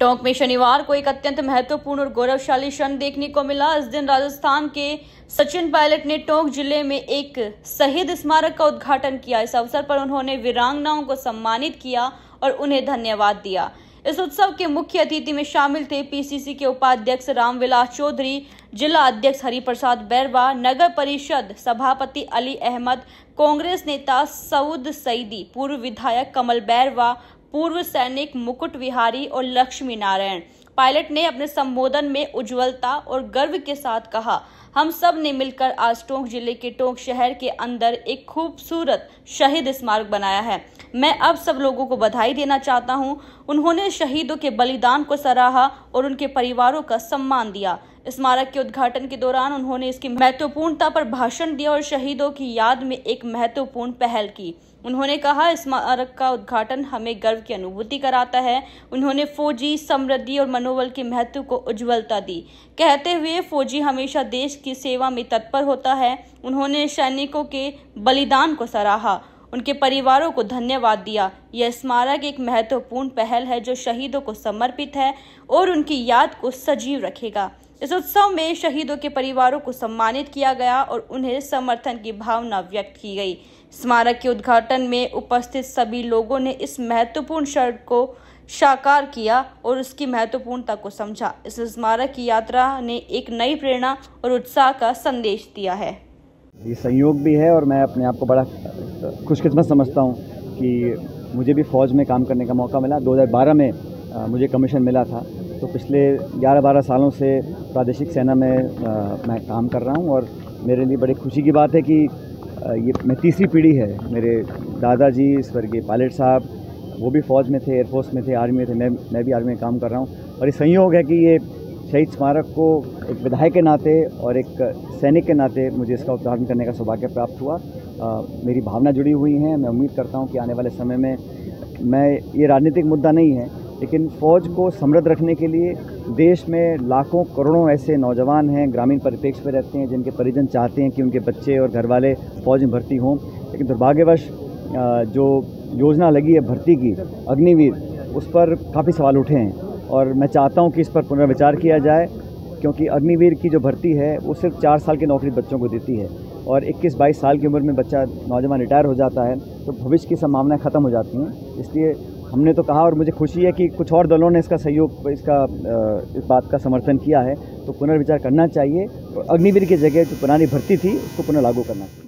टोंक में शनिवार को एक अत्यंत महत्वपूर्ण और गौरवशाली क्षण देखने को मिला। इस दिन राजस्थान के सचिन पायलट ने टोंक जिले में एक शहीद स्मारक का उद्घाटन किया। इस अवसर पर उन्होंने वीरांगनाओं को सम्मानित किया और उन्हें धन्यवाद दिया। इस उत्सव के मुख्य अतिथि में शामिल थे पीसीसी के उपाध्यक्ष रामविलास चौधरी, जिला अध्यक्ष हरि प्रसाद बैरवा, नगर परिषद सभापति अली अहमद, कांग्रेस नेता सऊद सईदी, पूर्व विधायक कमल बैरवा, पूर्व सैनिक मुकुट बिहारी और लक्ष्मी नारायण। पायलट ने अपने संबोधन में उज्ज्वलता और गर्व के साथ कहा, हम सब ने मिलकर आज टोंक जिले के टोंक शहर के अंदर एक खूबसूरत शहीद स्मारक बनाया है। मैं अब सब लोगों को बधाई देना चाहता हूं। उन्होंने शहीदों के बलिदान को सराहा और उनके परिवारों का सम्मान दिया। स्मारक के उद्घाटन के दौरान उन्होंने इसकी महत्वपूर्णता पर भाषण दिया और शहीदों की याद में एक महत्वपूर्ण पहल की। उन्होंने कहा, स्मारक का उद्घाटन हमें गर्व की अनुभूति कराता है। उन्होंने फौजी समृद्धि और मनोबल के महत्व को उज्ज्वलता दी, कहते हुए फौजी हमेशा देश की सेवा में तत्पर होता है। उन्होंने सैनिकों के बलिदान को सराहा, उनके परिवारों को धन्यवाद दिया। यह स्मारक एक महत्वपूर्ण पहल है जो शहीदों को समर्पित है और उनकी याद को सजीव रखेगा। इस उत्सव में शहीदों के परिवारों को सम्मानित किया गया और उन्हें समर्थन की भावना व्यक्त की गई। स्मारक के उद्घाटन में उपस्थित सभी लोगों ने इस महत्वपूर्ण क्षण को साकार किया और उसकी महत्वपूर्णता को समझा। इस स्मारक की यात्रा ने एक नई प्रेरणा और उत्साह का संदेश दिया है। ये संयोग भी है और मैं अपने आप को बड़ा खुशकिस्मत समझता हूँ कि मुझे भी फौज में काम करने का मौका मिला। 2012 में मुझे कमीशन मिला था, तो पिछले 11-12 सालों से प्रादेशिक सेना में मैं काम कर रहा हूं और मेरे लिए बड़ी खुशी की बात है कि ये मैं तीसरी पीढ़ी है। मेरे दादाजी स्वर्गीय पायलट साहब वो भी फ़ौज में थे, एयरफोर्स में थे, आर्मी में थे। मैं भी आर्मी में काम कर रहा हूं और ये संयोग है कि ये शहीद स्मारक को एक विधायक के नाते और एक सैनिक के नाते मुझे इसका उद्घाटन करने का सौभाग्य प्राप्त हुआ। मेरी भावना जुड़ी हुई हैं। मैं उम्मीद करता हूँ कि आने वाले समय में मैं ये राजनीतिक मुद्दा नहीं है, लेकिन फ़ौज को समृद्ध रखने के लिए देश में लाखों करोड़ों ऐसे नौजवान हैं, ग्रामीण परिप्रेक्ष्य पर रहते हैं, जिनके परिजन चाहते हैं कि उनके बच्चे और घर वाले फ़ौज में भर्ती हों। लेकिन दुर्भाग्यवश जो योजना लगी है भर्ती की, अग्निवीर, उस पर काफ़ी सवाल उठे हैं और मैं चाहता हूं कि इस पर पुनर्विचार किया जाए, क्योंकि अग्निवीर की जो भर्ती है वो सिर्फ 4 साल की नौकरी बच्चों को देती है और 21-22 साल की उम्र में बच्चा नौजवान रिटायर हो जाता है, तो भविष्य की संभावनाएँ ख़त्म हो जाती हैं। इसलिए हमने तो कहा और मुझे खुशी है कि कुछ और दलों ने इसका सहयोग, इस बात का समर्थन किया है, तो पुनर्विचार करना चाहिए और अग्निवीर की जगह जो पुरानी भर्ती थी उसको पुनः लागू करना चाहिए।